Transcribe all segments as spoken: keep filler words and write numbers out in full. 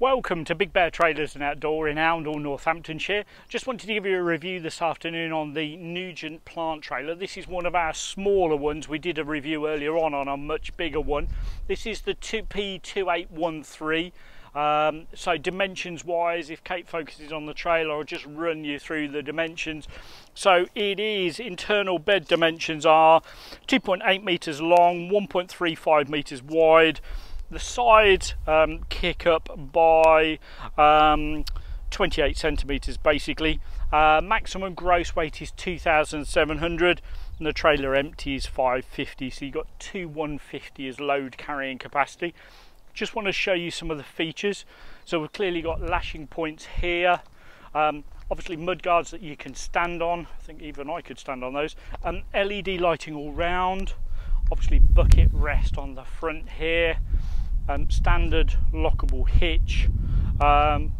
Welcome to Big Bear Trailers and Outdoor in Oundle, Northamptonshire. Just wanted to give you a review this afternoon on the Nugent Plant Trailer. This is one of our smaller ones. We did a review earlier on on a much bigger one. This is the P two eight one three. Um, so dimensions wise, if Kate focuses on the trailer, I'll just run you through the dimensions. So it is, internal bed dimensions are two point eight metres long, one point three five metres wide. The sides um, kick up by um, twenty-eight centimetres basically. Uh, maximum gross weight is two thousand seven hundred and the trailer empty is five fifty, so you've got two one fifty as load carrying capacity. Just want to show you some of the features. So we've clearly got lashing points here. Um, obviously mud guards that you can stand on. I think even I could stand on those. Um, L E D lighting all round. Obviously bucket rest on the front here. Um, standard lockable hitch, um,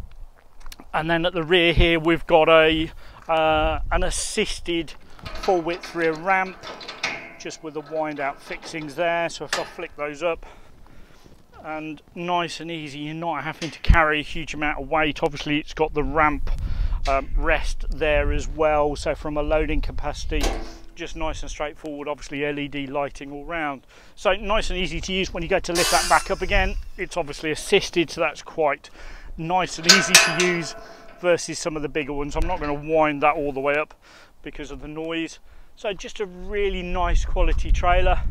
and then at the rear here we've got a uh, an assisted full width rear ramp, just with the wind out fixings there. So if I flick those up, and nice and easy, you're not having to carry a huge amount of weight. Obviously it's got the ramp um, rest there as well, so from a loading capacity, just nice and straightforward. Obviously L E D lighting all round, so nice and easy to use. When you go to lift that back up again, it's obviously assisted, so that's quite nice and easy to use versus some of the bigger ones. I'm not going to wind that all the way up because of the noise. So just a really nice quality trailer.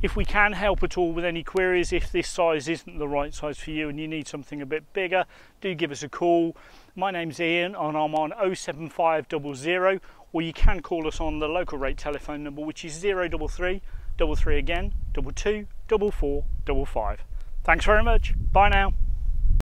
If we can help at all with any queries, if this size isn't the right size for you and you need something a bit bigger, do give us a call. My name's Ian and I'm on oh seven five zero zero, or you can call us on the local rate telephone number, which is zero double three, double three again, double two, double four, double five. Thanks very much. Bye now.